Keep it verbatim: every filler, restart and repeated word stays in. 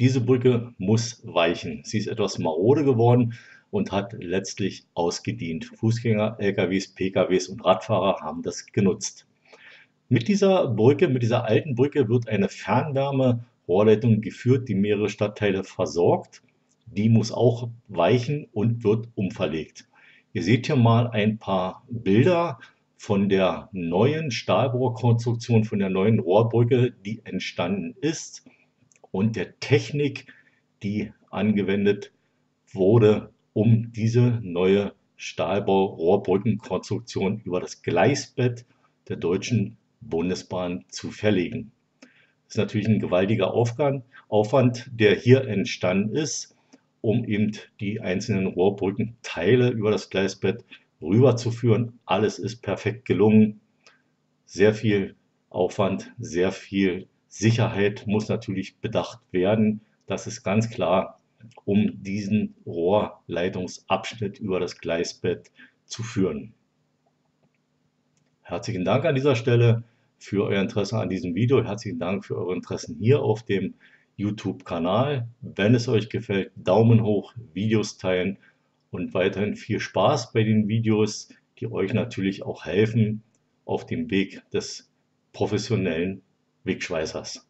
Diese Brücke muss weichen. Sie ist etwas marode geworden und hat letztlich ausgedient. Fußgänger, L K Ws, P K Ws und Radfahrer haben das genutzt. Mit dieser Brücke, mit dieser alten Brücke wird eine Fernwärmerohrleitung geführt, die mehrere Stadtteile versorgt. Die muss auch weichen und wird umverlegt. Ihr seht hier mal ein paar Bilder von der neuen Stahlrohrkonstruktion, von der neuen Rohrbrücke, die entstanden ist und der Technik, die angewendet wurde, um diese neue Stahlrohrbrückenkonstruktion über das Gleisbett der Deutschen Bundesbahn zu verlegen. Das ist natürlich ein gewaltiger Aufwand, der hier entstanden ist, um eben die einzelnen Rohrbrückenteile über das Gleisbett rüberzuführen. Alles ist perfekt gelungen. Sehr viel Aufwand, sehr viel Sicherheit muss natürlich bedacht werden. Das ist ganz klar, um diesen Rohrleitungsabschnitt über das Gleisbett zu führen. Herzlichen Dank an dieser Stelle für euer Interesse an diesem Video. Herzlichen Dank für eure Interessen hier auf dem YouTube-Kanal. Wenn es euch gefällt, Daumen hoch, Videos teilen und weiterhin viel Spaß bei den Videos, die euch natürlich auch helfen auf dem Weg des professionellen Wegschweißers.